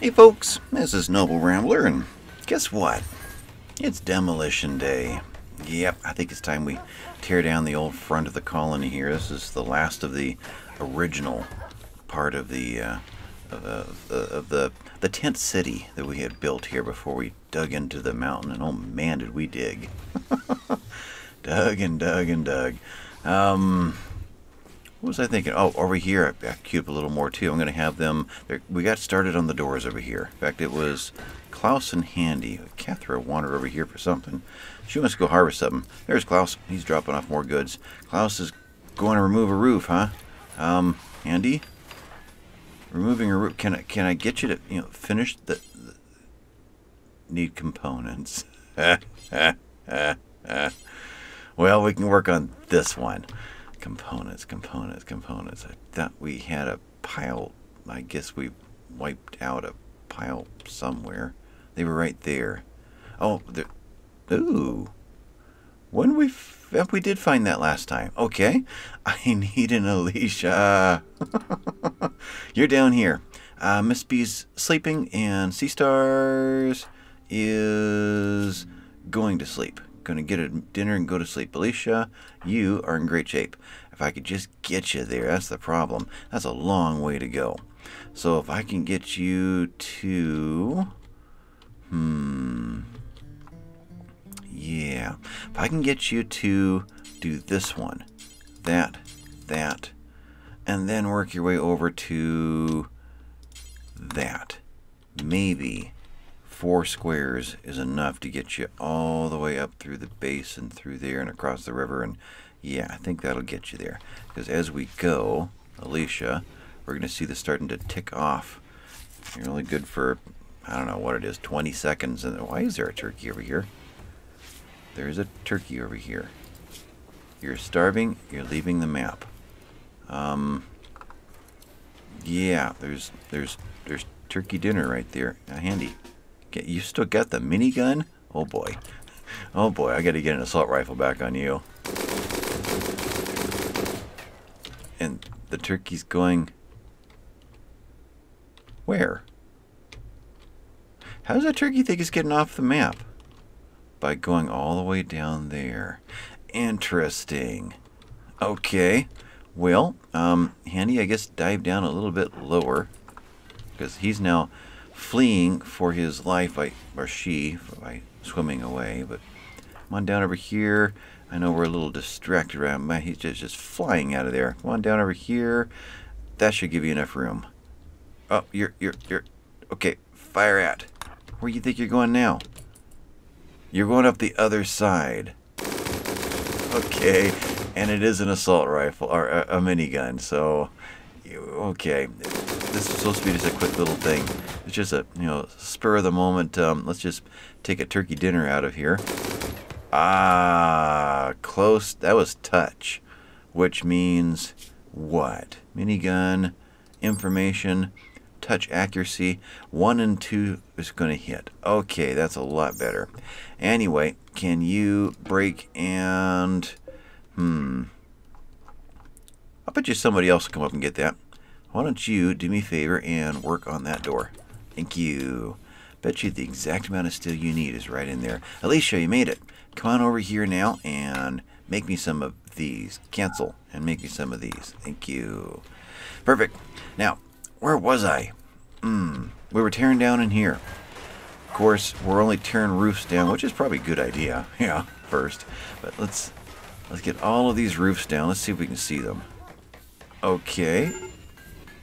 Hey folks, this is Noble Rambler, and guess what? It's demolition day. Yep, I think it's time we tear down the old front of the colony here. This is the last of the original part of the tent city that we had built here before we dug into the mountain. And oh man, did we dig! Dug and dug and dug. What was I thinking? Oh, over here, I queued up a little more too. I'm going to have them. We got started on the doors over here. In fact, it was Klaus and Handy. Kathra wandered over here for something. She wants to go harvest something. There's Klaus. He's dropping off more goods. Klaus is going to remove a roof, huh? Handy? Removing a roof. Can I get you to finish the need components? Well, we can work on this one. Components. I thought we had a pile. I guess we wiped out a pile somewhere. They were right there. Oh, ooh. We did find that last time. Okay. I need an Alicia. You're down here. Miss B's sleeping, and Sea Stars is going to sleep. Gonna get a dinner and go to sleep. Belicia, you are in great shape. If I could just get you there, that's the problem. That's a long way to go. So if I can get you to, yeah. If I can get you to do this one, that, and then work your way over to that, maybe. 4 squares is enough to get you all the way up through the base and through there and across the river. And yeah, I think that'll get you there. Because as we go, Alicia, we're going to see this starting to tick off. You're only good for, I don't know what it is, 20 seconds. And why is there a turkey over here? There is a turkey over here. You're starving. You're leaving the map. Yeah, there's turkey dinner right there. Handy. You still got the minigun? Oh boy. Oh boy, I gotta get an assault rifle back on you. And the turkey's going... where? How does that turkey think it's getting off the map? By going all the way down there. Interesting. Okay. Well, Handy, I guess dive down a little bit lower. Because he's now... fleeing for his life, or she, by swimming away. But come on down over here. I know we're a little distracted around. Man, he's just flying out of there. Come on down over here. That should give you enough room. Oh, you're okay. Fire at. Where do you think you're going now? You're going up the other side. Okay, and it is an assault rifle or a minigun. So, okay. This is supposed to be just a quick little thing. It's just a, spur of the moment. Let's just take a turkey dinner out of here. Ah, close. That was touch, which means what? Minigun, information, touch accuracy. 1 and 2 is going to hit. Okay, that's a lot better. Anyway, can you break and... I'll bet you somebody else will come up and get that. Why don't you do me a favor and work on that door? Thank you. Bet you the exact amount of steel you need is right in there. Alicia, you made it. Come on over here now and make me some of these. Cancel and make me some of these. Thank you. Perfect. Now, where was I? We were tearing down in here. Of course, we're only tearing roofs down, which is probably a good idea. Yeah, first. But let's get all of these roofs down. Let's see if we can see them. Okay.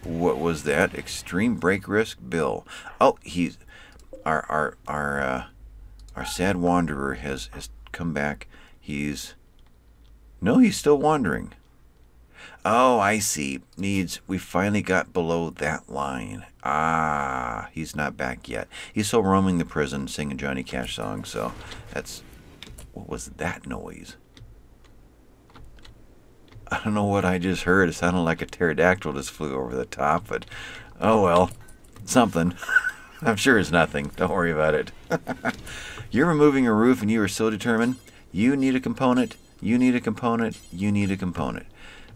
What was that? Extreme brake risk, Bill. Oh, he's our sad wanderer has come back. He's still wandering. Oh, I see. We finally got below that line. Ah, he's not back yet. He's still roaming the prison, singing Johnny Cash songs. So what was that noise? I don't know what I just heard. It sounded like a pterodactyl just flew over the top, but oh well, something. I'm sure it's nothing. Don't worry about it. You're removing a roof and you are so determined. You need a component. You need a component. You need a component.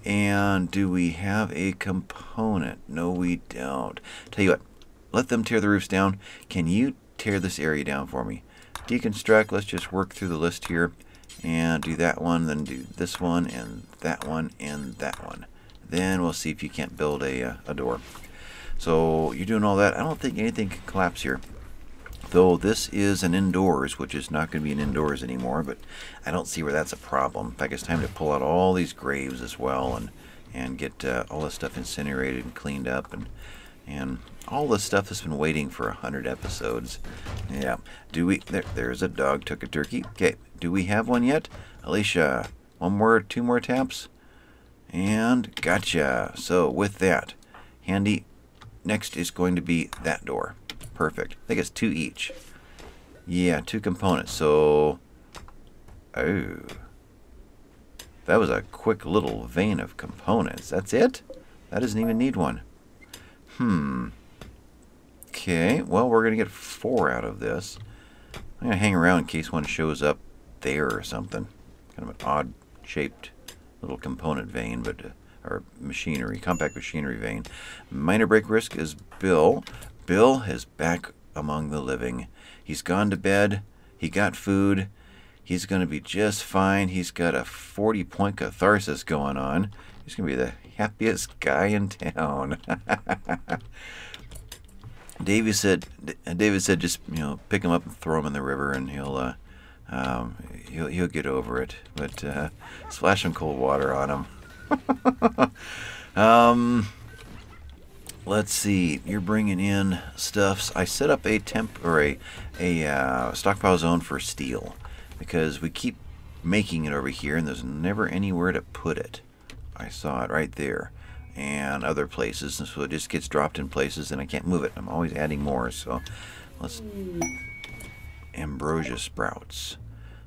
And do we have a component? No, we don't. Tell you what, Let them tear the roofs down. Can you tear this area down for me? Deconstruct. Let's just work through the list here and do that one, then do this one and that one and that one. Then we'll see if you can't build a door. So you're doing all that. I don't think anything can collapse here. Though this is an indoors, which is not going to be an indoors anymore, but I don't see where that's a problem. In fact, it's time to pull out all these graves as well and get all this stuff incinerated and cleaned up. And all this stuff has been waiting for 100 episodes. Yeah. Do we... There's a dog took a turkey. Okay. Do we have one yet? Alicia, one more, two more taps. And gotcha. So with that, Handy, next is going to be that door. Perfect. I think it's two each. Yeah, two components. So, oh, that was a quick little vein of components. That's it? That doesn't even need one. Okay, well, we're going to get 4 out of this. I'm going to hang around in case one shows up there or something. Kind of an odd-shaped little component vein, but or machinery, compact machinery vein. Minor break risk is Bill. Bill is back among the living. He's gone to bed. He got food. He's going to be just fine. He's got a 40-point catharsis going on. He's going to be the happiest guy in town. David said, just, you know, pick him up and throw him in the river, and he'll get over it. But splash some cold water on him. Let's see. You're bringing in stuffs. I set up a stockpile zone for steel because we keep making it over here, and there's never anywhere to put it. I saw it right there and other places, and so it just gets dropped in places and I can't move it. I'm always adding more. So let's ambrosia sprouts.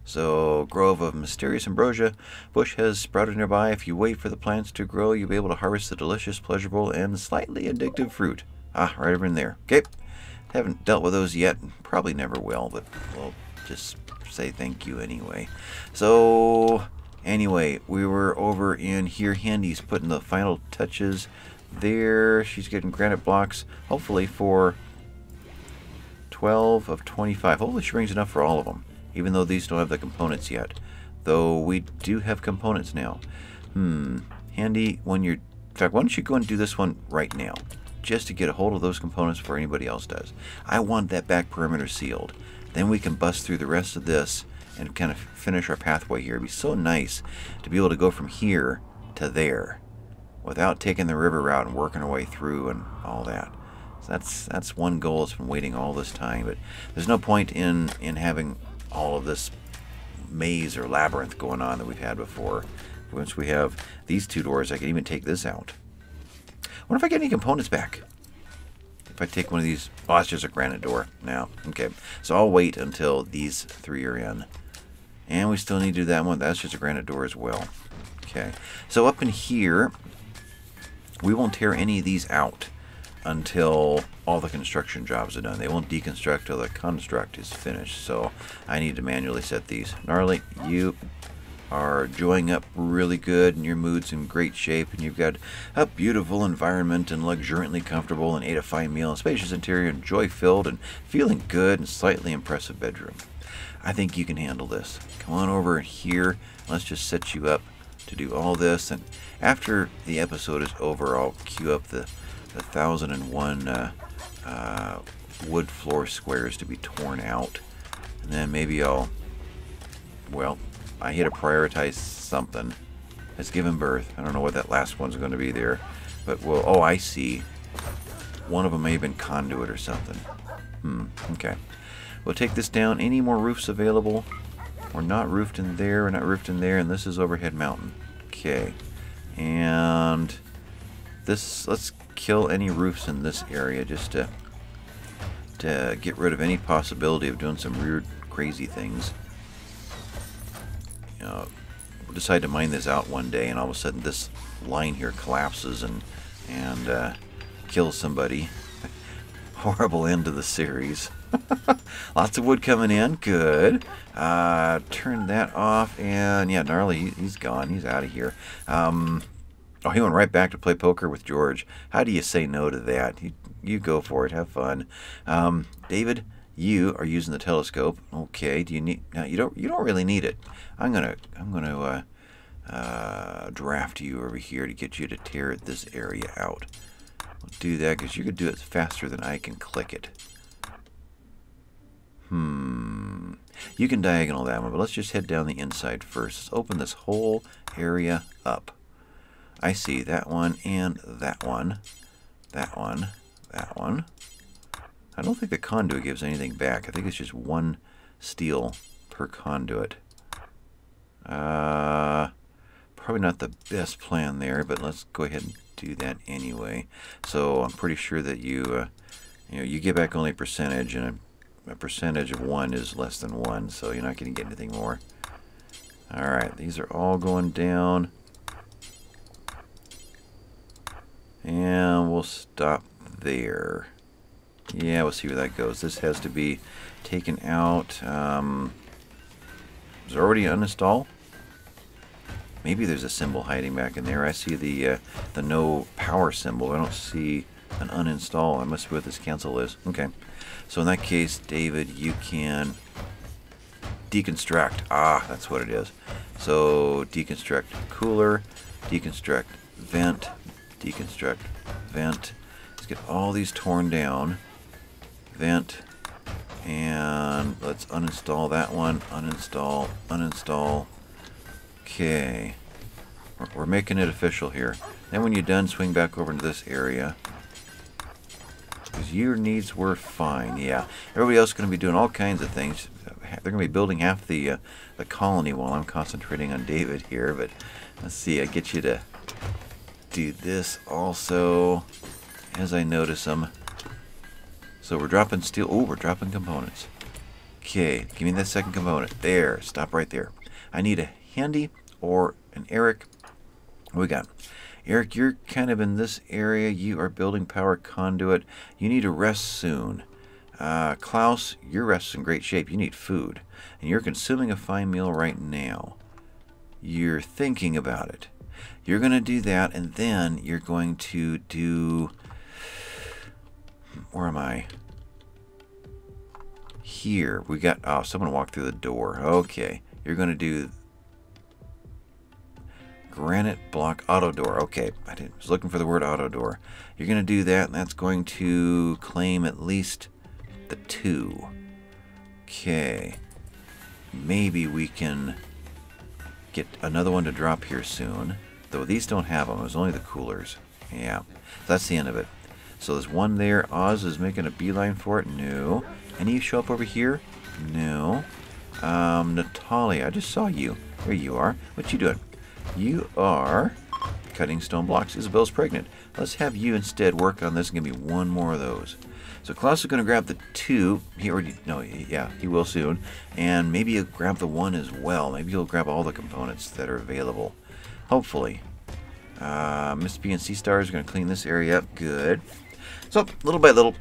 So grove of mysterious ambrosia bush has sprouted nearby. If you wait for the plants to grow, you'll be able to harvest the delicious, pleasurable, and slightly addictive fruit. Ah, right over in there. Okay, haven't dealt with those yet, probably never will, but we'll just say thank you anyway. So anyway, we were over in here. Handy's putting the final touches there. She's getting granite blocks, hopefully for 12 of 25. Hopefully she brings enough for all of them, even though these don't have the components yet. Though we do have components now. Handy, when you're... In fact, why don't you go and do this one right now, just to get a hold of those components before anybody else does. I want that back perimeter sealed. Then we can bust through the rest of this and kind of finish our pathway here. It'd be so nice to be able to go from here to there without taking the river route and working our way through and all that. So that's one goal that's been waiting all this time, but there's no point in having all of this maze or labyrinth going on that we've had before. Once we have these two doors, I can even take this out. I wonder if I get any components back. If I take one of these... Oh, it's just a granite door now. Okay, so I'll wait until these three are in. And we still need to do that one. That's just a granite door as well. Okay. So up in here, we won't tear any of these out until all the construction jobs are done. They won't deconstruct till the construct is finished. So I need to manually set these. Gnarly, you are joining up really good, and your mood's in great shape, and you've got a beautiful environment and luxuriantly comfortable and 8-to-5 meal and spacious interior and joy-filled and feeling good and slightly impressive bedroom. I think you can handle this. Come on over here. Let's just set you up to do all this. And after the episode is over, I'll queue up the 1001 wood floor squares to be torn out. And then maybe I'll... Well, I had to prioritize something. It's given birth. I don't know what that last one's going to be there. But we'll... Oh, I see. One of them may have been conduit or something. Okay. We'll take this down. Any more roofs available? We're not roofed in there. We're not roofed in there. And this is overhead mountain. Okay. And this... Let's kill any roofs in this area just to get rid of any possibility of doing some weird, crazy things. You know, we'll decide to mine this out one day, and all of a sudden this line here collapses and kills somebody. Horrible end to the series. Lots of wood coming in. Good. Turn that off, and yeah, Gnarly, he's gone. He's out of here. Oh, he went right back to play poker with George. How do you say no to that? You go for it. Have fun. David, you are using the telescope. Okay. Do you need? No, you don't really need it. I'm gonna draft you over here to get you to tear this area out. I'll do that because you could do it faster than I can click it. You can diagonal that one, but let's just head down the inside first. Let's open this whole area up. I see that one and that one. That one. That one. I don't think the conduit gives anything back. I think it's just one steel per conduit. Probably not the best plan there, but let's go ahead and do that anyway. So I'm pretty sure that you, you give back only a percentage, and a percentage of one is less than one, so you're not going to get anything more. All right, these are all going down, and we'll stop there. Yeah, we'll see where that goes. This has to be taken out. Is there already uninstall? Maybe there's a symbol hiding back in there. I see the no power symbol. I don't see an uninstall. I must see what this cancel is. Okay. So in that case, David, you can deconstruct. Ah, that's what it is. So deconstruct cooler, deconstruct vent, deconstruct vent. Let's get all these torn down. Vent. And let's uninstall that one. Uninstall. Uninstall. Okay, we're making it official here. Then when you're done, swing back over into this area. Because your needs were fine, yeah. Everybody else is going to be doing all kinds of things. They're going to be building half the colony while I'm concentrating on David here. But let's see, I get you to do this also as I notice them. So we're dropping steel. Oh, we're dropping components. Okay, give me that second component. There, stop right there. I need a Handy or an Eric. What we got? Eric, you're kind of in this area. You are building power conduit. You need to rest soon. Klaus, your rest's in great shape. You need food. And you're consuming a fine meal right now. You're thinking about it. You're going to do that, and then you're going to do... Where am I? Here. We got... Oh, someone walked through the door. Okay. You're going to do... Granite block auto door. Okay, I was looking for the word auto door. You're going to do that, and that's going to claim at least the 2. Okay. Maybe we can get another one to drop here soon. Though these don't have them. It was only the coolers. Yeah. That's the end of it. So there's one there. Oz is making a beeline for it. No. Any show up over here? No. Natalia, I just saw you. There you are. What you doing? You are cutting stone blocks. Isabel's pregnant. Let's have you instead work on this and give me one more of those. So Klaus is going to grab the 2. He already, no, yeah, he will soon. And maybe he'll grab the 1 as well. Maybe he'll grab all the components that are available. Hopefully. Miss B and Sea Stars are going to clean this area up. Good. So, little by little.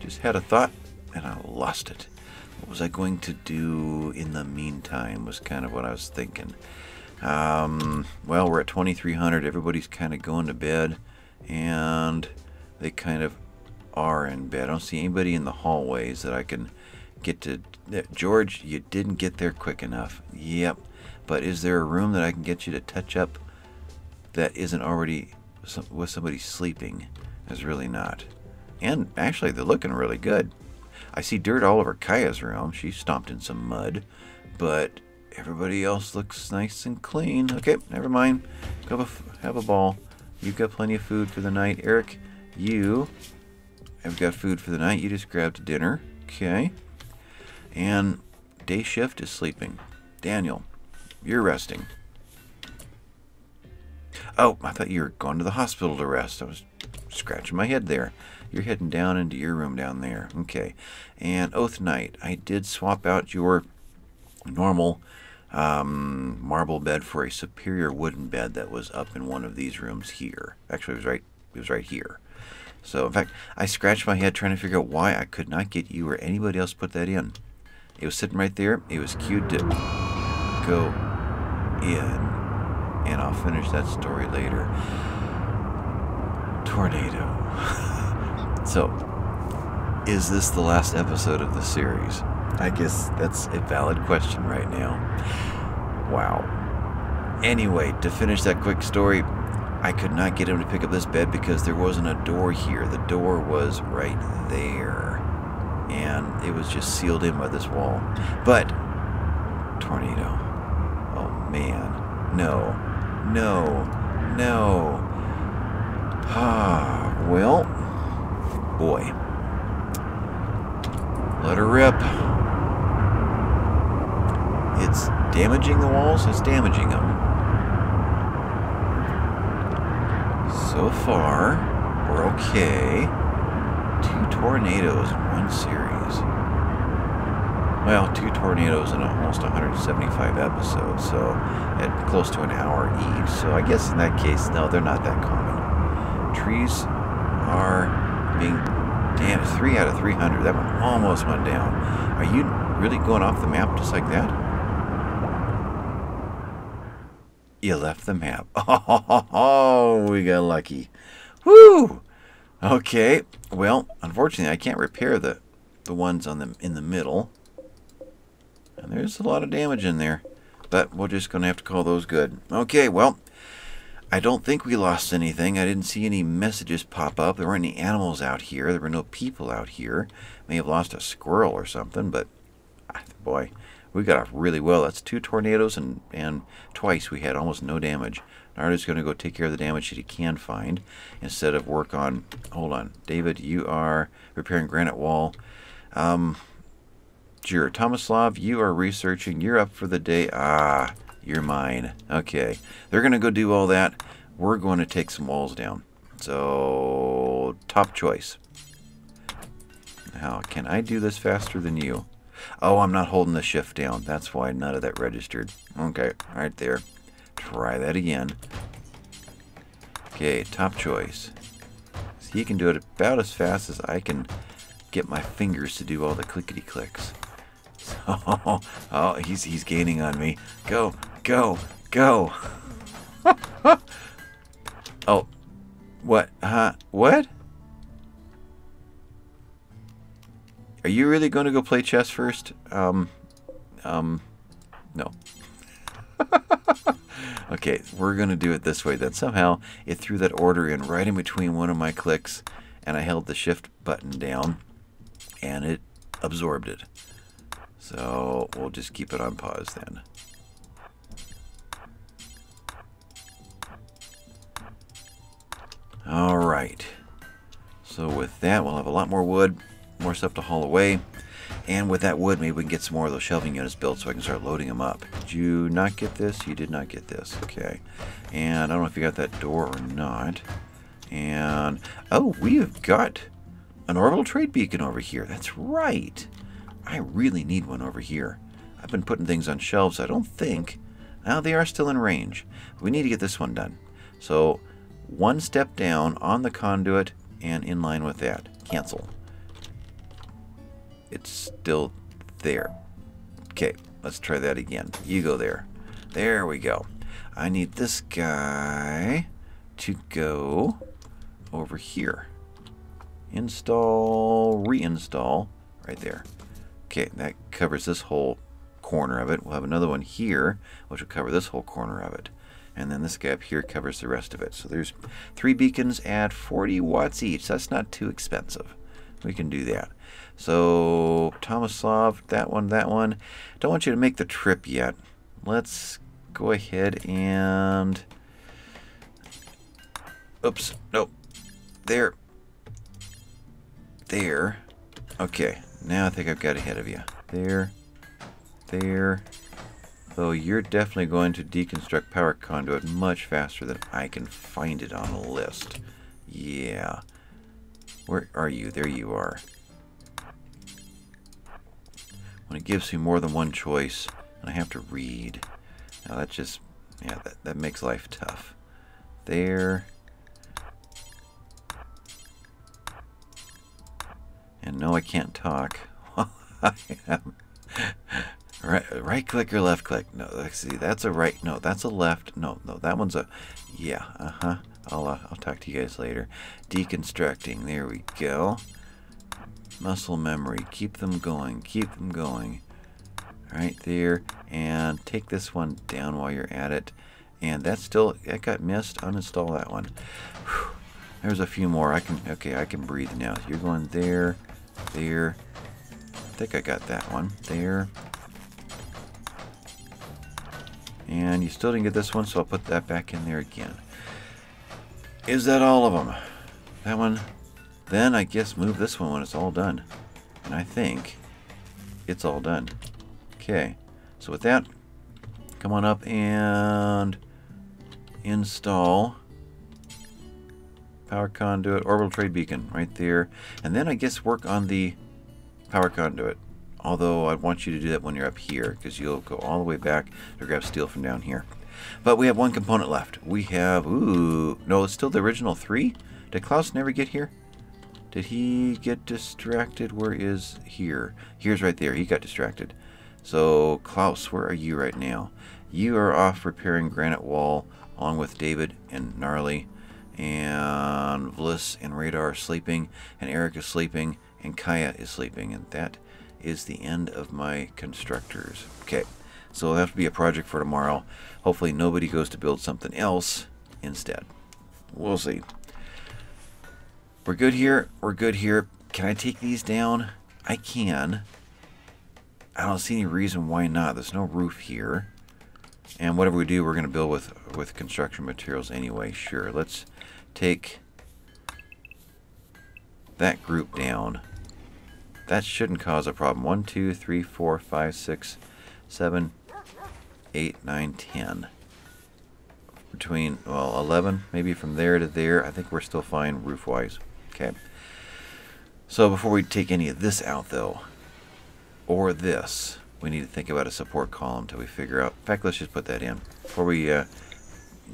Just had a thought and I lost it. What was I going to do in the meantime was kind of what I was thinking. Well, we're at 2300. Everybody's kind of going to bed. And they kind of are in bed. I don't see anybody in the hallways that I can get to. George, you didn't get there quick enough. Yep. But is there a room that I can get you to touch up that isn't already with somebody sleeping? There's really not. And actually, they're looking really good. I see dirt all over Kaya's room. She stomped in some mud. But everybody else looks nice and clean. Okay, never mind. Go have a ball. You've got plenty of food for the night. Eric, you have got food for the night. You just grabbed dinner. Okay. And day shift is sleeping. Daniel, you're resting. Oh, I thought you were going to the hospital to rest. I was scratching my head there. You're heading down into your room down there. Okay. And Oath Knight, I did swap out your normal marble bed for a superior wooden bed that was up in one of these rooms here. Actually, it was right here. So, in fact, I scratched my head trying to figure out why I could not get you or anybody else to put that in. It was sitting right there. It was cued to go in. And I'll finish that story later. Tornado. So, is this the last episode of the series? I guess that's a valid question right now. Wow. Anyway, to finish that quick story, I could not get him to pick up this bed because there wasn't a door here. The door was right there. And it was just sealed in by this wall. But, tornado. Oh, man. No. No. No. Ah, well, boy. Let her rip. It's damaging the walls, it's damaging them. So far, we're okay. 2 tornadoes in 1 series. Well, 2 tornadoes in almost 175 episodes, so at close to an hour each. So I guess in that case, no, they're not that common. Trees are being damaged. 3 out of 300. That one almost went down. Are you really going off the map just like that? You left the map. Oh, we got lucky. Woo! Okay. Well, unfortunately, I can't repair the ones on them in the middle. And there's a lot of damage in there, but we're just going to have to call those good. Okay. Well. I don't think we lost anything. I didn't see any messages pop up. There weren't any animals out here. There were no people out here. May have lost a squirrel or something, but boy, we got off really well. That's 2 tornadoes and twice we had almost no damage. Nardo's going to go take care of the damage that he can find instead of work on... Hold on. David, you are repairing granite wall. Jura, Tomislav, you are researching. You're up for the day. Ah... You're mine. Okay. They're going to go do all that. We're going to take some walls down. So, top choice. Now, can I do this faster than you? Oh, I'm not holding the shift down. That's why none of that registered. Okay, right there. Try that again. Okay, top choice. So he can do it about as fast as I can get my fingers to do all the clickety-clicks. Oh, he's gaining on me. Go, go, go. Oh, what? Huh? What? Are you really going to go play chess first? No. Okay, we're going to do it this way then. Somehow it threw that order in right in between one of my clicks, and I held the shift button down, and it absorbed it. So we'll just keep it on pause then. All right. So with that, we'll have a lot more wood, more stuff to haul away. And with that wood, maybe we can get some more of those shelving units built so I can start loading them up. Did you not get this? You did not get this. Okay. And I don't know if you got that door or not. And, oh, we have got an orbital trade beacon over here. That's right. I really need one over here. I've been putting things on shelves. I don't think. Now they are still in range. We need to get this one done. So one step down on the conduit and in line with that. Cancel. It's still there. Okay, let's try that again. You go there. There we go. I need this guy to go over here. Install, reinstall, right there. Okay, that covers this whole corner of it. We'll have another one here, which will cover this whole corner of it. And then this guy up here covers the rest of it. So there's 3 beacons at 40 watts each. That's not too expensive. We can do that. So, Tomislav, that one, that one. Don't want you to make the trip yet. Let's go ahead and... Oops, nope. There. There. Okay. Now I think I've got ahead of you. There. There. Though you're definitely going to deconstruct power conduit much faster than I can find it on a list. Yeah. Where are you? There you are. When it gives me more than one choice, and I have to read. Now that just, yeah, that makes life tough. There. And no, I can't talk. I am Right click or left click? No, see, that's a right. No, that's a left. No, that one's a... Yeah, uh-huh. I'll talk to you guys later. Deconstructing. There we go. Muscle memory. Keep them going. Keep them going. Right there. And take this one down while you're at it. And that's still... That got missed. Uninstall that one. Whew. There's a few more. I can... Okay, I can breathe now. You're going there. There. I think I got that one. There. And you still didn't get this one, so I'll put that back in there again. Is that all of them? That one. Then I guess move this one when it's all done. And I think it's all done. Okay. So with that, come on up and install power conduit, orbital trade beacon right there. And then I guess work on the power conduit. Although I want you to do that when you're up here, because you'll go all the way back to grab steel from down here. But we have one component left. We have, ooh, no, it's still the original three? Did Klaus never get here? Did he get distracted? Where is here? Here's right there. He got distracted. So, Klaus, where are you right now? You are off repairing granite wall, along with David and Gnarly, and Vliss and Radar are sleeping, and Eric is sleeping, and Kaya is sleeping, and that is the end of my constructors. Okay, so it'll have to be a project for tomorrow. Hopefully nobody goes to build something else instead. We'll see. We're good here. We're good here. Can I take these down? I can. I don't see any reason why not. There's no roof here. And whatever we do, we're going to build with construction materials anyway. Sure, let's take that group down. That shouldn't cause a problem. 1, 2, 3, 4, 5, 6, 7, 8, 9, 10. Between, well, 11, maybe from there to there. I think we're still fine roof-wise. Okay. So before we take any of this out, though, or this, we need to think about a support column till we figure out. In fact, let's just put that in. Before we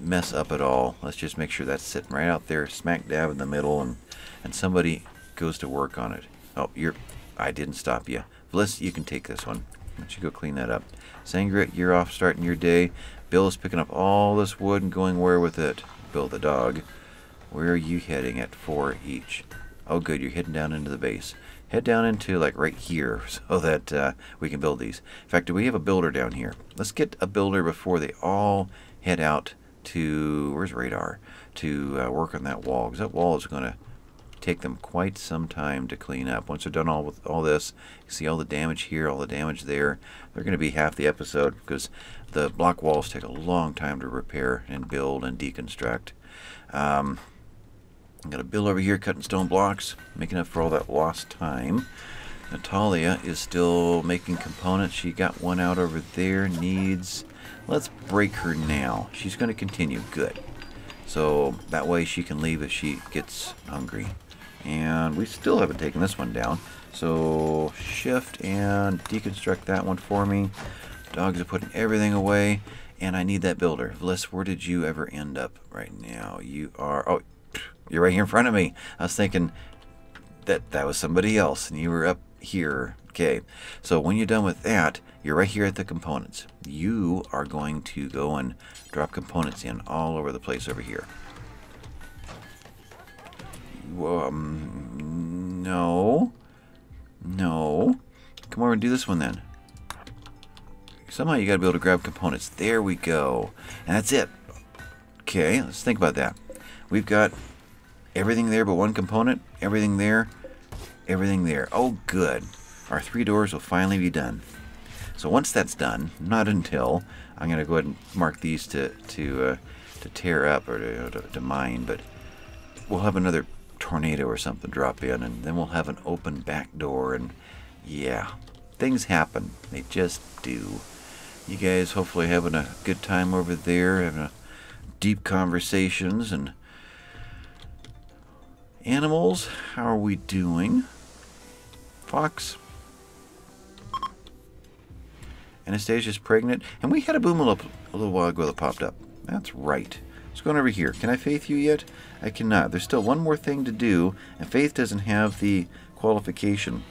mess up at all, let's just make sure that's sitting right out there, smack dab in the middle, and somebody goes to work on it. Oh, you're... I didn't stop you. Vliss, you can take this one. Why don't you go clean that up. Sangrit, you're off starting your day. Bill is picking up all this wood and going where with it? Bill the dog. Where are you heading at 4 each? Oh, good. You're heading down into the base. Head down into, like, right here so that we can build these. In fact, do we have a builder down here? Let's get a builder before they all head out to... Where's Radar? To work on that wall. Because that wall is going to take them quite some time to clean up. Once they're done all with all this, you see all the damage here, all the damage there. They're going to be half the episode because the block walls take a long time to repair and build and deconstruct. I've got a Bill over here cutting stone blocks, making up for all that lost time. Natalia is still making components. She got one out over there. Needs... Let's break her now. She's going to continue. Good. So that way she can leave if she gets hungry. And we still haven't taken this one down. So shift and deconstruct that one for me. Dogs are putting everything away. And I need that builder. Vliss, where did you ever end up right now? You are... Oh, you're right here in front of me. I was thinking that was somebody else. And you were up here. Okay. So when you're done with that, you're right here at the components. You are going to go and drop components in all over the place over here. No. No. Come over and do this one then. Somehow you got to be able to grab components. There we go. And that's it. Okay, let's think about that. We've got everything there but one component. Everything there. Everything there. Oh, good. Our 3 doors will finally be done. So once that's done, not until... I'm going to go ahead and mark these to tear up or to mine, but we'll have another tornado or something drop in, and then we'll have an open back door, and yeah, things happen. They just do. You guys hopefully having a good time over there, having a deep conversations, and animals, how are we doing? Fox? Anastasia's pregnant. And we had a boom a little while ago that popped up. That's right. What's going over here? Can I faith you yet? I cannot. There's still one more thing to do. And faith doesn't have the qualification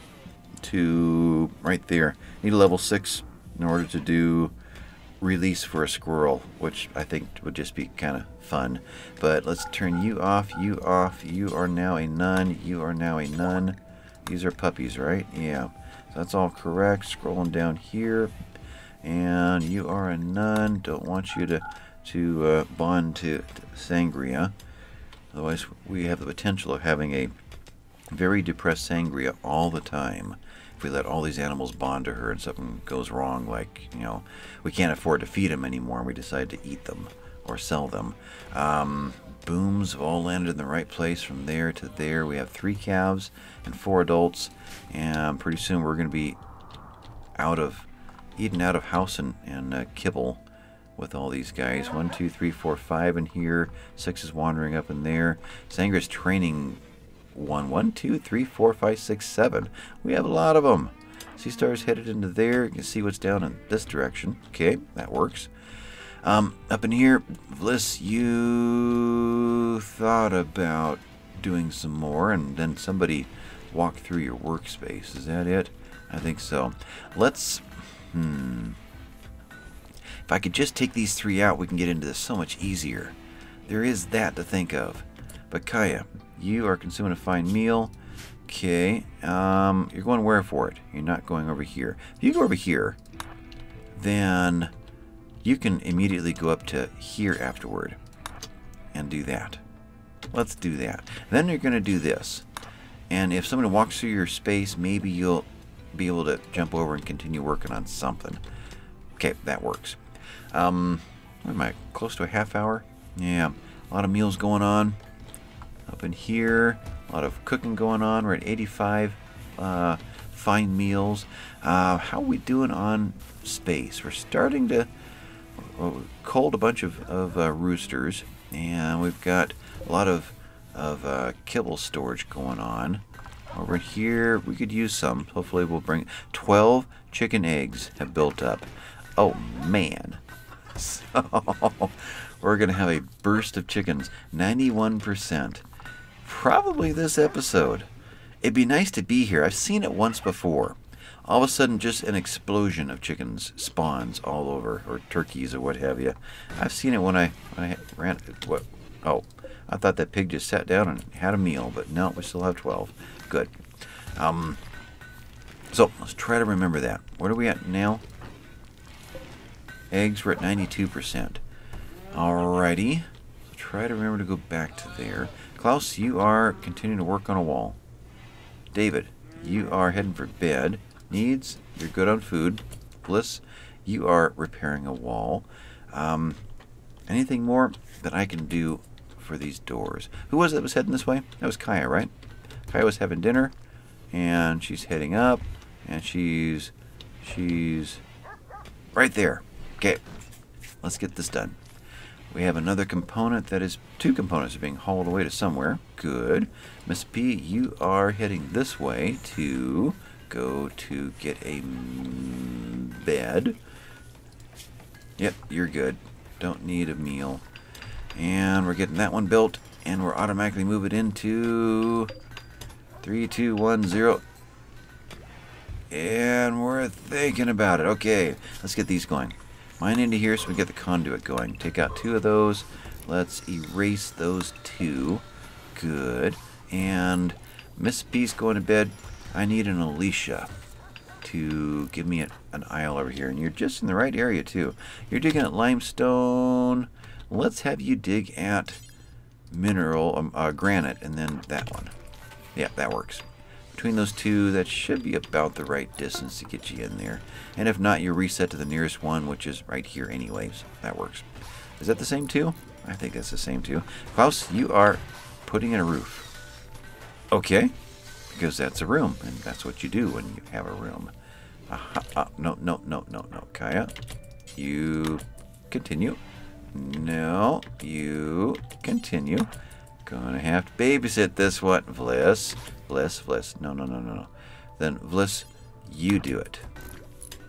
to... Right there. Need a level 6 in order to do release for a squirrel, which I think would just be kind of fun. But let's turn you off, you off. You are now a nun, you are now a nun. These are puppies, right? Yeah, so that's all correct. Scrolling down here, and you are a nun. Don't want you to bond to Sangria, otherwise we have the potential of having a very depressed Sangria all the time. We let all these animals bond to her and something goes wrong, like, you know, we can't afford to feed them anymore and we decide to eat them or sell them. Booms have all landed in the right place from there to there. We have 3 calves and 4 adults, and pretty soon we're going to be out of house and kibble with all these guys. 1 2 3 4 5 in here, 6 is wandering up in there. Sangra's training 1 1 2 3 4 5 6 7. We have a lot of them. Sea Stars headed into there. You can see what's down in this direction. Okay, that works. Up in here, Vliss, you thought about doing some more, and then somebody walked through your workspace. Is that it? I think so. Let's if I could just take these 3 out, we can get into this so much easier. There is that to think of. But Kaya, you are consuming a fine meal. Okay. You're going where for it? You're not going over here. If you go over here, then you can immediately go up to here afterward and do that. Let's do that. Then you're going to do this. And if someone walks through your space, maybe you'll be able to jump over and continue working on something. Okay, that works. What am I? Close to a half hour? Yeah. A lot of meals going on. Up in here, a lot of cooking going on. We're at 85 fine meals. How are we doing on space? We're starting to cold a bunch of roosters, and we've got a lot of kibble storage going on. Over here, we could use some. Hopefully we'll bring 12 chicken eggs have built up. Oh man. So we're gonna have a burst of chickens. 91%. Probably this episode. It'd be nice to be here. I've seen it once before. All of a sudden, just an explosion of chickens spawns all over, or turkeys, or what have you. I've seen it when I ran. What? Oh, I thought that pig just sat down and had a meal, but no, we still have 12. Good. So let's try to remember that. What are we at now? Eggs, we're at 92%. Alrighty. So try to remember to go back to there. Klaus, you are continuing to work on a wall. David, you are heading for bed. Needs, you're good on food. Bliss, you are repairing a wall. Anything more that I can do for these doors? Who was it that was heading this way? That was Kaya, right? Kaya was having dinner, and she's heading up, and she's right there. Okay, let's get this done. We have another component that is 2 components are being hauled away to somewhere. Good. Miss P, you are heading this way to go to get a bed. Yep, you're good. Don't need a meal. And we're getting that one built, and we're automatically moving into 3, 2, 1, 0. And we're thinking about it. Okay, let's get these going. Mine into here so we get the conduit going. Take out 2 of those. Let's erase those 2. Good. And Miss P's going to bed. I need an Alicia to give me an aisle over here. And you're just in the right area too. You're digging at limestone. Let's have you dig at mineral, granite, and then that one. Yeah, that works. Between those 2, that should be about the right distance to get you in there. And if not, you reset to the nearest one, which is right here anyways. That works. Is that the same 2? I think that's the same 2. Klaus, you are putting in a roof. Okay, because that's a room, and that's what you do when you have a room. Aha, no. Kaya, you continue. No, you continue. Gonna have to babysit this one. Vliss. Vliss. No. Then Vliss, you do it.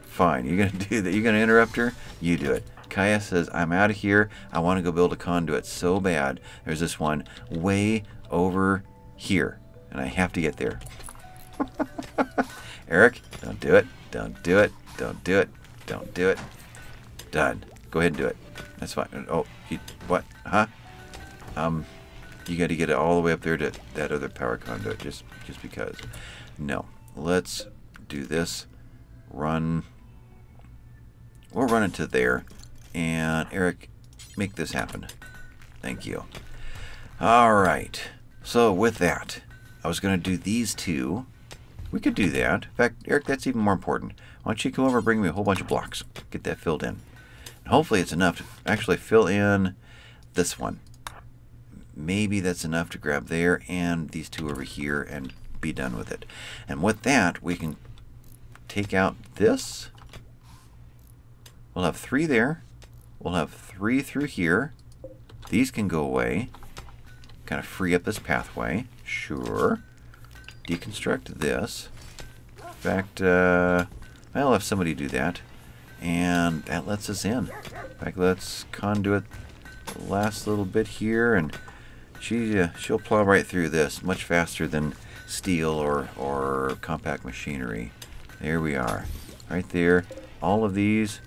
Fine, you're gonna do that. You're gonna interrupt her? You do it. Kaya says, I'm out of here. I want to go build a conduit so bad. There's this one way over here, and I have to get there. Eric, don't do it. Don't do it. Don't do it. Don't do it. Done. Go ahead and do it. That's fine. Oh, he, what? Huh? You got to get it all the way up there to that other power conduit just because. No. Let's do this. Run. We'll run into there. And Eric, make this happen. Thank you. All right. So with that, I was going to do these two. We could do that. In fact, Eric, that's even more important. Why don't you come over and bring me a whole bunch of blocks. Get that filled in. And hopefully it's enough to actually fill in this one. Maybe that's enough to grab there and these two over here and be done with it. And with that, we can take out this. We'll have three there. We'll have three through here. These can go away. Kind of free up this pathway. Sure. Deconstruct this. In fact, I'll have somebody do that. And that lets us in. In fact, let's conduit the last little bit here. And she'll plow right through this much faster than steel or compact machinery. There we are. Right there. All of these.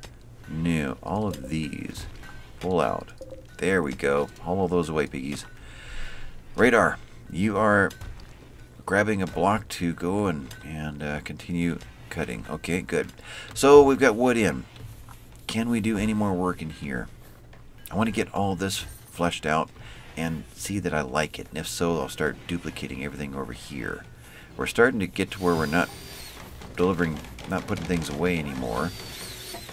No. All of these. Pull out. There we go. Haul those away, piggies. Radar, you are grabbing a block to go and continue cutting. Okay, good. So we've got wood in. Can we do any more work in here? I want to get all this fleshed out and see that I like it. And if so, I'll start duplicating everything over here. We're starting to get to where we're not delivering, not putting things away anymore.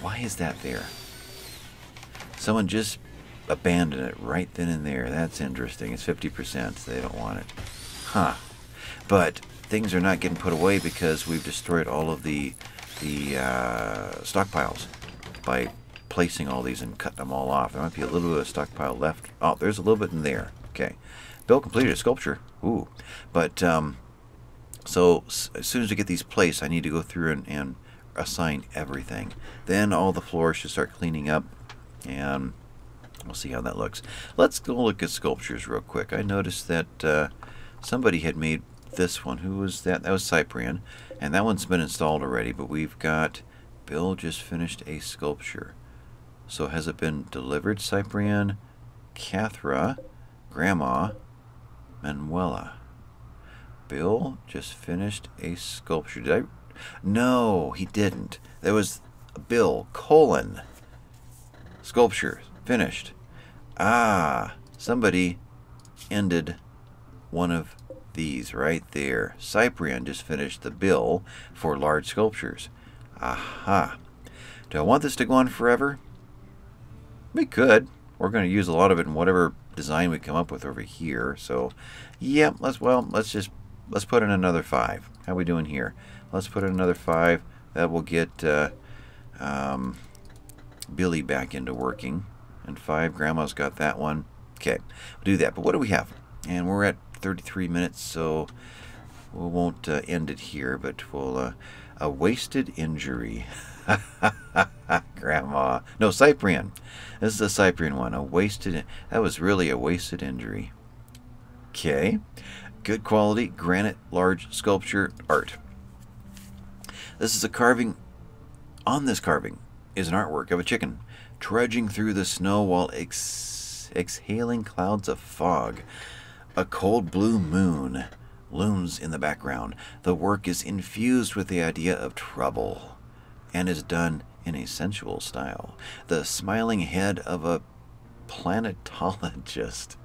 Why is that there? Someone just abandoned it right then and there. That's interesting. It's 50%. So they don't want it. Huh. But things are not getting put away because we've destroyed all of the stockpiles by placing all these and cutting them all off. There might be a little bit of stockpile left. Oh, there's a little bit in there. Okay. Bill completed a sculpture. Ooh. But so as soon as we get these placed, I need to go through and assign everything. Then all the floors should start cleaning up, and we'll see how that looks. Let's go look at sculptures real quick. I noticed that somebody had made this one. Who was that? That was Cyprian. And that one's been installed already, but we've got Bill just finished a sculpture. So has it been delivered? Cyprian, Kathra, Grandma, Manuela. Bill just finished a sculpture. Did I? No, he didn't. There was Bill, : sculpture. Finished. Ah, somebody ended one of these right there. Cyprian just finished the bill for large sculptures. Aha. Do I want this to go on forever? We could. We're going to use a lot of it in whatever design we come up with over here. So, yeah, let's put in another 5. How are we doing here? Let's put in another 5. That will get Billy back into working. And 5. Grandma's got that one. Okay, we'll do that. But what do we have? And we're at 33 minutes, so we won't end it here, but we'll... a wasted injury. Grandma. No, Cyprian. This is the Cyprian one. A wasted... That was really a wasted injury. Okay. Good quality granite large sculpture art. This is a carving... On this carving is an artwork of a chicken trudging through the snow while exhaling clouds of fog. A cold blue moon looms in the background. The work is infused with the idea of trouble and is done in a sensual style. The smiling head of a planetologist.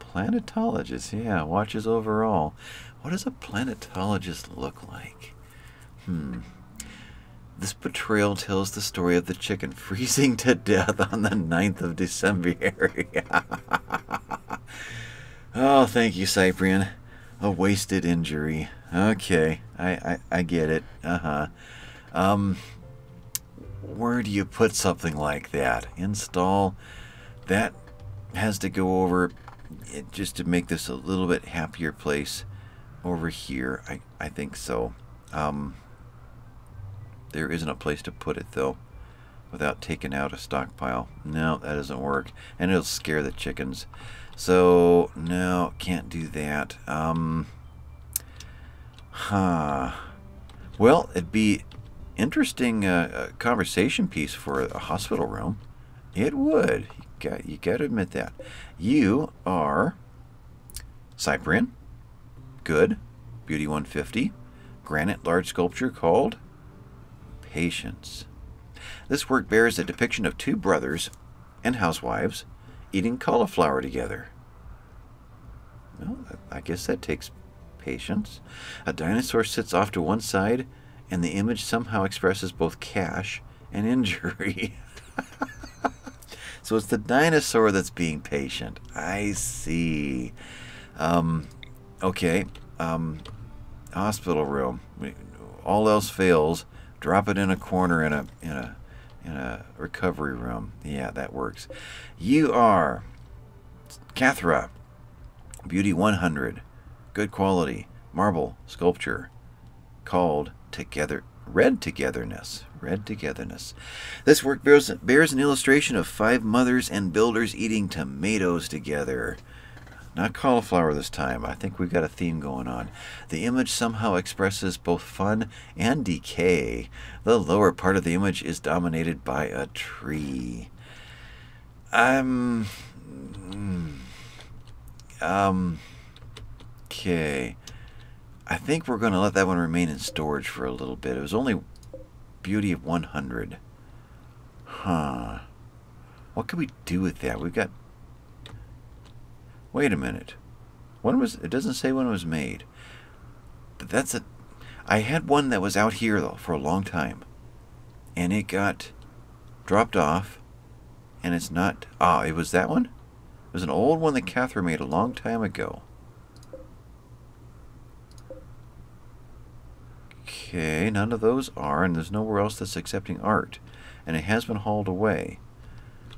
Planetologist, yeah, watches over all. What does a planetologist look like? This portrayal tells the story of the chicken freezing to death on the 9th of December area. Oh, thank you, Cyprian. A wasted injury. Okay, I get it. Where do you put something like that? Install. That has to go over it just to make this a little bit happier place over here. I think so. There isn't a place to put it, though, without taking out a stockpile. No, that doesn't work. And it'll scare the chickens. So, no, can't do that. Well, it'd be interesting conversation piece for a hospital room. It would. You got to admit that. You are Cyprian. Good. Beauty 150. Granite large sculpture called Patience. This work bears a depiction of two brothers and housewives eating cauliflower together. Well, I guess that takes patience. A dinosaur sits off to one side, and the image somehow expresses both cash and injury. So it's the dinosaur that's being patient. I see. Okay. Hospital room. All else fails. Drop it in a corner in a recovery room. Yeah, that works. You are Kathra. Beauty 100. Good quality. Marble sculpture. Called Together. Red Togetherness. Red Togetherness. This work bears an illustration of five mothers and builders eating tomatoes together. Not cauliflower this time. I think we've got a theme going on. The image somehow expresses both fun and decay. The lower part of the image is dominated by a tree. Okay. I think we're going to let that one remain in storage for a little bit. It was only beauty of 100. Huh. What can we do with that? We've got... Wait a minute. When was it? Doesn't say when it was made. But that's a... I had one that was out here though for a long time, and it got dropped off, and it's not... Ah, it was that one? It was an old one that Catherine made a long time ago. Okay, none of those are, and there's nowhere else that's accepting art, and it has been hauled away.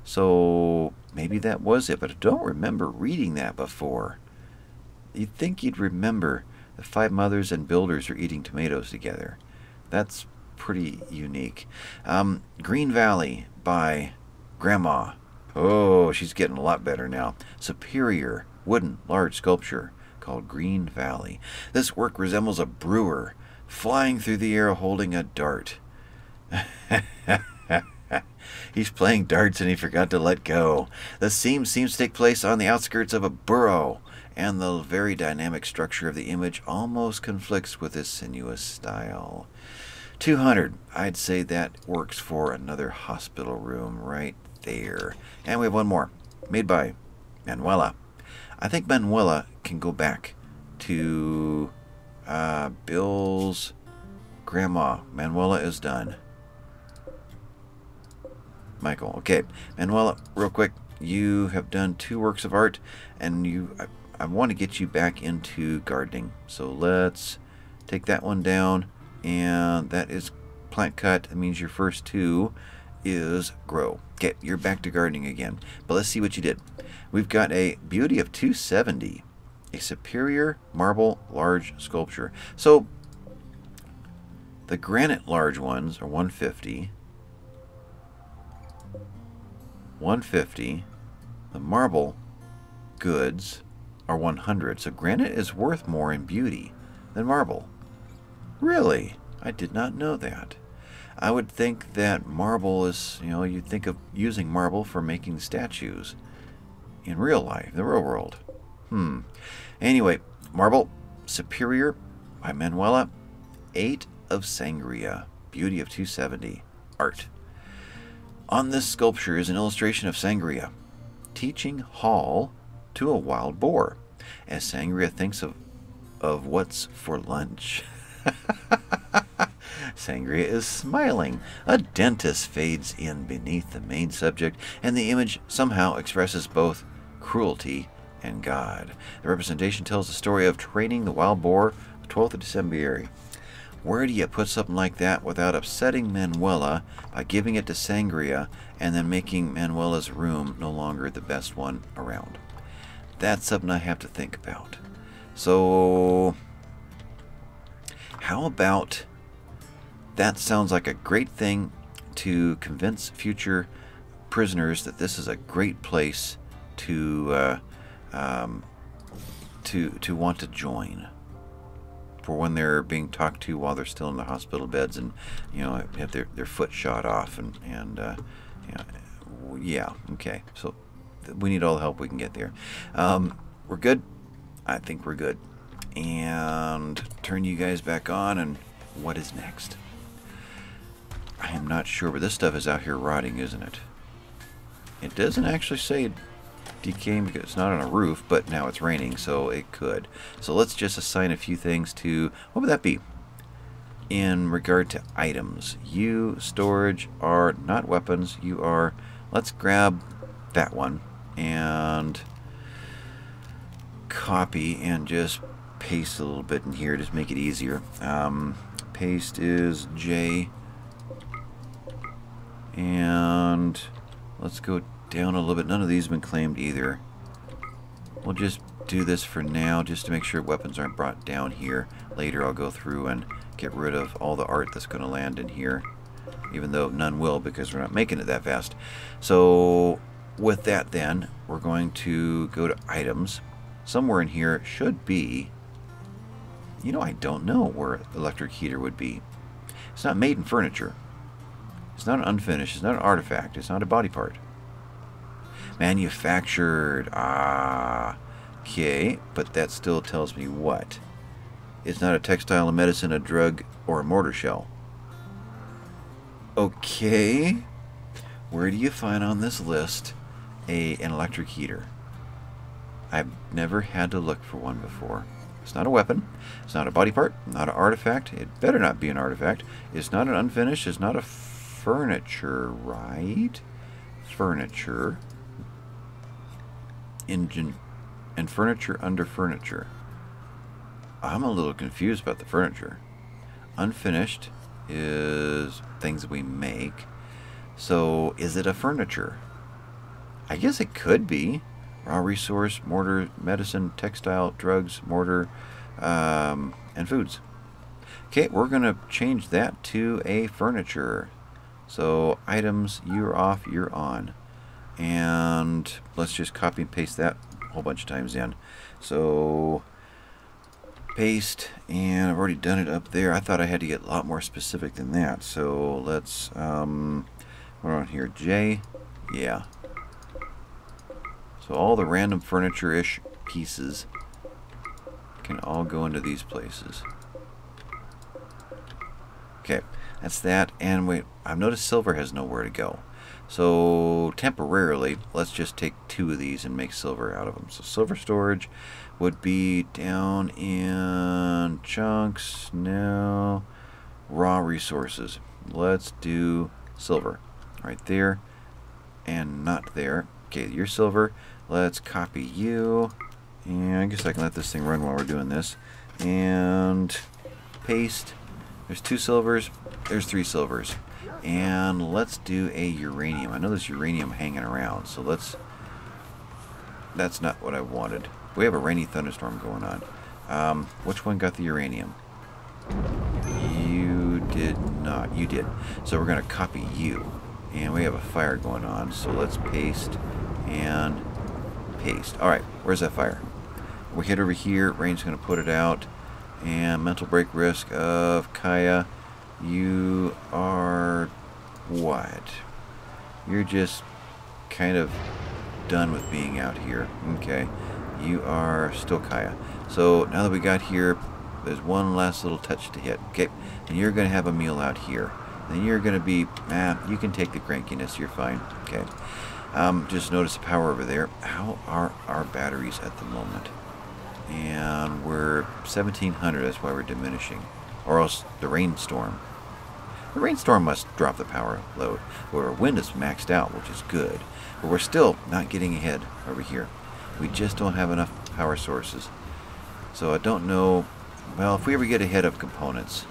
So maybe that was it, but I don't remember reading that before. You'd think you'd remember the five mothers and builders are eating tomatoes together. That's pretty unique. Green Valley by Grandma. Oh, she's getting a lot better now. Superior wooden large sculpture called Green Valley. This work resembles a brewer flying through the air holding a dart. He's playing darts and he forgot to let go. The scene seems to take place on the outskirts of a burrow, and the very dynamic structure of the image almost conflicts with his sinuous style. 200. I'd say that works for another hospital room right there. And we have one more, made by Manuela. I think Manuela can go back to Bill's grandma. Manuela is done. Michael. Okay, Manuela, real quick, you have done two works of art, and I want to get you back into gardening. So let's take that one down, and that is plant cut. That means your first two is grow. Okay, you're back to gardening again. But let's see what you did. We've got a beauty of 270, a superior marble large sculpture. So the granite large ones are 150. 150, the marble goods are 100. So granite is worth more in beauty than marble. Really? I did not know that. I would think that marble is, you know, you'd think of using marble for making statues in real life, the real world. Anyway, marble, superior by Manuela, 8 of Sangria, beauty of 270, art. On this sculpture is an illustration of Sangria teaching Hall to a wild boar, as Sangria thinks of what's for lunch. Sangria is smiling. A dentist fades in beneath the main subject, and the image somehow expresses both cruelty and God. The representation tells the story of training the wild boar, the 12th of December. Where do you put something like that without upsetting Manuela by giving it to Sangria and then making Manuela's room no longer the best one around? That's something I have to think about. So, how about... That sounds like a great thing to convince future prisoners that this is a great place to want to join. for when they're being talked to while they're still in the hospital beds, and you know, have their foot shot off, and okay. So we need all the help we can get there. We're good. I think we're good. And turn you guys back on, and what is next? I am not sure, but this stuff is out here rotting, isn't it? It doesn't actually say decaying because it's not on a roof, but now it's raining, so it could. So let's just assign a few things to, what would that be? In regard to items, you, storage, are not weapons, you are, let's grab that one, and copy, and just paste a little bit in here, just make it easier. Paste is J, and let's go down a little bit. None of these have been claimed either. We'll just do this for now, just to make sure weapons aren't brought down here. Later I'll go through and get rid of all the art that's going to land in here, even though none will, because we're not making it that fast. So with that then, we're going to go to items. Somewhere in here should be, you know, I don't know where electric heater would be. It's not made in furniture. It's not an unfinished. It's not an artifact. It's not a body part. Manufactured. Ah, okay. But that still tells me what? It's not a textile, a medicine, a drug, or a mortar shell. Okay. Where do you find on this list an electric heater? I've never had to look for one before. It's not a weapon. It's not a body part. Not an artifact. It better not be an artifact. It's not an unfinished. It's not a furniture, right? Furniture. Engine. And furniture under furniture. I'm a little confused about the furniture. Unfinished is things we make. So, is it a furniture? I guess it could be. Raw resource, mortar, medicine, textile, drugs, mortar, and foods. Okay, we're going to change that to a furniture. So items, you're off, you're on. And let's just copy and paste that a whole bunch of times in. So paste, and I've already done it up there. I thought I had to get a lot more specific than that. So let's, we're on here, J, yeah. So all the random furniture-ish pieces can all go into these places. Okay. That's that, and wait, I've noticed silver has nowhere to go. So temporarily, let's just take two of these and make silver out of them. So silver storage would be down in chunks. Now, raw resources. Let's do silver. Right there, and not there. Okay, you're silver. Let's copy you. And I guess I can let this thing run while we're doing this. And paste. There's two silvers. There's three silvers. And let's do a uranium. I know there's uranium hanging around, so let's... That's not what I wanted. We have a rainy thunderstorm going on. Which one got the uranium? You did not. You did. So we're going to copy you. And we have a fire going on, so let's paste and paste. Alright, where's that fire? We hit over here. Rain's going to put it out. And mental break risk of Kaya. You are what? You're just kind of done with being out here. Okay. You are still Kaya. So now that we got here, there's one last little touch to hit. Okay. And you're going to have a meal out here. Then you're going to be, you can take the crankiness. You're fine. Okay. Just notice the power over there. How are our batteries at the moment? And we're 1700, that's why we're diminishing, or else the rainstorm must drop the power load. Well, our wind is maxed out, which is good, but we're still not getting ahead over here. We just don't have enough power sources. So I don't know, well, if we ever get ahead of components,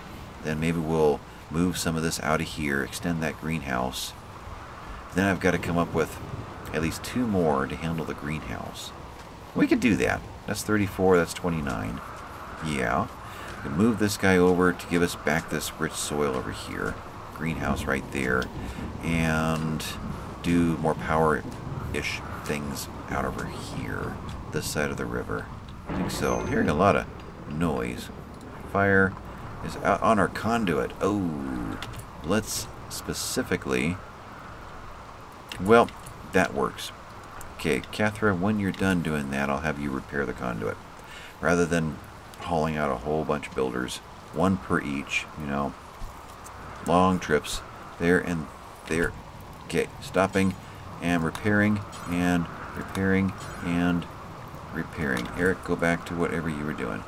then maybe we'll move some of this out of here, extend that greenhouse. Then I've got to come up with at least two more to handle the greenhouse. We could do that. That's 34, that's 29. Yeah. We can move this guy over to give us back this rich soil over here. Greenhouse right there. And do more power-ish things out over here. This side of the river. I think so. I'm hearing a lot of noise. fire is out on our conduit. Oh, let's specifically... Well, that works. Okay, Kathra, when you're done doing that, I'll have you repair the conduit. Rather than hauling out a whole bunch of builders, one per each, you know. Long trips. There and there. Okay, stopping and repairing and repairing and repairing. Eric, go back to whatever you were doing.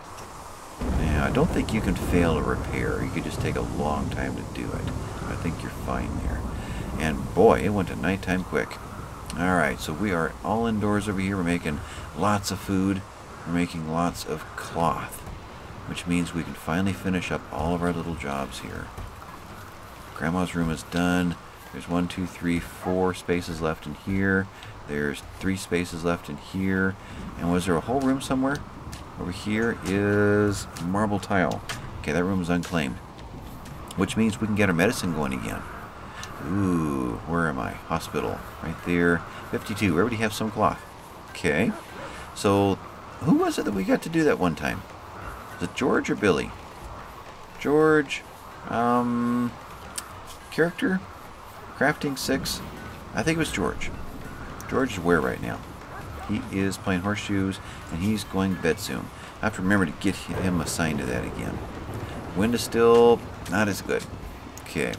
Now, I don't think you can fail to repair. You could just take a long time to do it. I think you're fine there. And boy, it went to nighttime quick. Alright, so we are all indoors over here. We're making lots of food. We're making lots of cloth. Which means we can finally finish up all of our little jobs here. Grandma's room is done. There's 4 spaces left in here. There's 3 spaces left in here. And was there a whole room somewhere? Over here is marble tile. Okay, that room is unclaimed. Which means we can get our medicine going again. Ooh, where am I? Hospital. Right there. 52. Everybody have some cloth. Okay. So, who was it that we got to do that one time? Was it George or Billy? George, character? Crafting 6? I think it was George. George is where right now? He is playing horseshoes, and he's going to bed soon. I have to remember to get him assigned to that again. Wind is still not as good. Okay.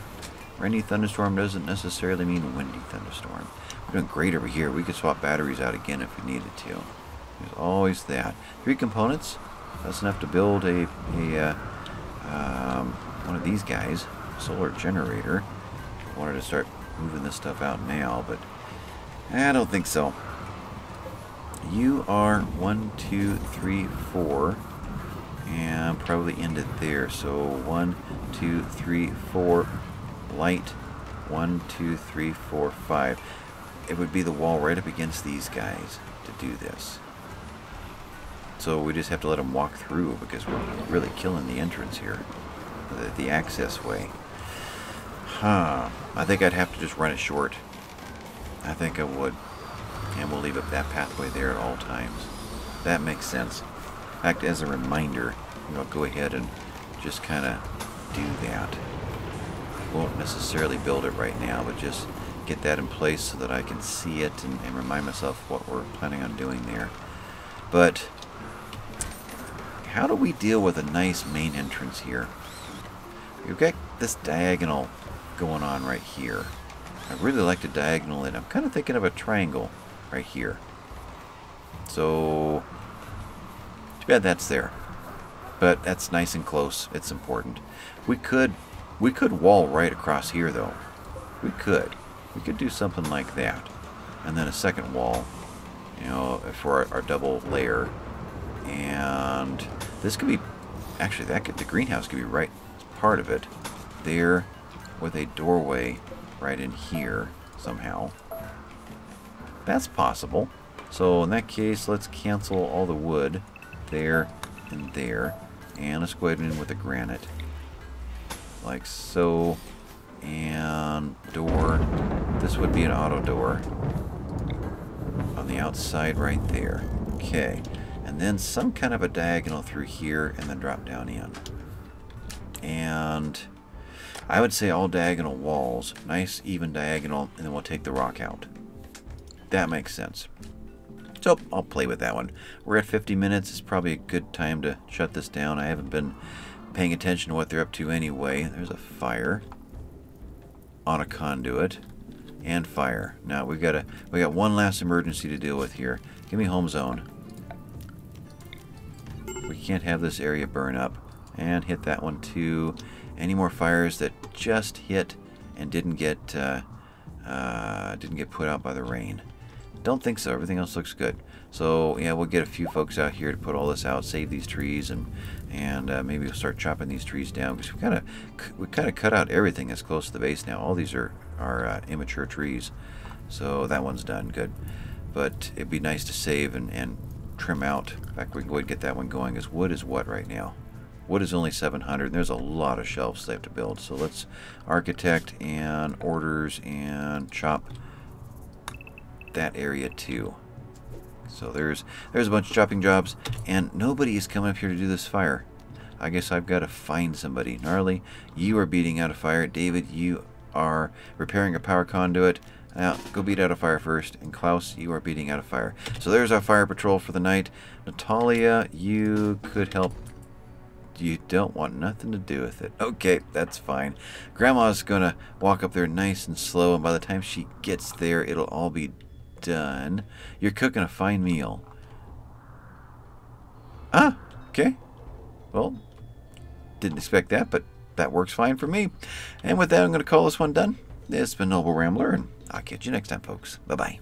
Rainy thunderstorm doesn't necessarily mean windy thunderstorm. We're doing great over here. We could swap batteries out again if we needed to. There's always that. 3 components. That's enough to build one of these guys. Solar generator. I wanted to start moving this stuff out now, but I don't think so. You are 1, 2, 3, 4. And probably end it there. So 1, 2, 3, 4. Light. 1, 2, 3, 4, 5. It would be the wall right up against these guys to do this. So we just have to let them walk through because we're really killing the entrance here. The access way. Huh. I think I'd have to just run it short. I think I would. And we'll leave up that pathway there at all times. That makes sense. In fact, as a reminder, you know, go ahead and just kind of do that. Won't necessarily build it right now, but just get that in place so that I can see it and remind myself what we're planning on doing there. But how do we deal with a nice main entrance here? We've got this diagonal going on right here. I really like to diagonal it. I'm kind of thinking of a triangle right here. So too bad that's there, but that's nice and close. It's important. We could wall right across here, though. We could do something like that. And then a second wall, you know, for our double layer. And this could be... Actually, the greenhouse could be right... part of it. There with a doorway right in here somehow. That's possible. So in that case, let's cancel all the wood. There and there. And let's go ahead and in with the granite. Like so, and door. This would be an auto door on the outside right there. Okay, and then some kind of a diagonal through here and then drop down in. And I would say all diagonal walls, nice even diagonal, and then we'll take the rock out. That makes sense. So I'll play with that one. We're at 50 minutes. It's probably a good time to shut this down. I haven't been paying attention to what they're up to anyway. There's a fire on a conduit and fire. Now we got one last emergency to deal with here. Give me home zone. We can't have this area burn up. And hit that one too. Any more fires that just hit and didn't get put out by the rain? Don't think so. Everything else looks good. So yeah, we'll get a few folks out here to put all this out, save these trees, and maybe we'll start chopping these trees down because we kind of cut out everything that's close to the base now. All these are immature trees, so that one's done good. But it'd be nice to save and trim out. In fact, we can go ahead and get that one going. Because wood is what right now? Wood is only 700. And there's a lot of shelves they have to build. So let's architect and orders and chop that area too. So there's a bunch of chopping jobs, and nobody is coming up here to do this fire. I guess I've got to find somebody. Gnarly, you are beating out a fire. David, you are repairing a power conduit. Go beat out a fire first. And Klaus, you are beating out a fire. So there's our fire patrol for the night. Natalia, you could help. You don't want nothing to do with it. Okay, that's fine. Grandma's gonna walk up there nice and slow, and by the time she gets there, it'll all be done. You're cooking a fine meal. Ah, okay. Well, didn't expect that, but that works fine for me. And with that, I'm gonna call this one done. This has been Noble Rambler, and I'll catch you next time, folks. Bye-bye.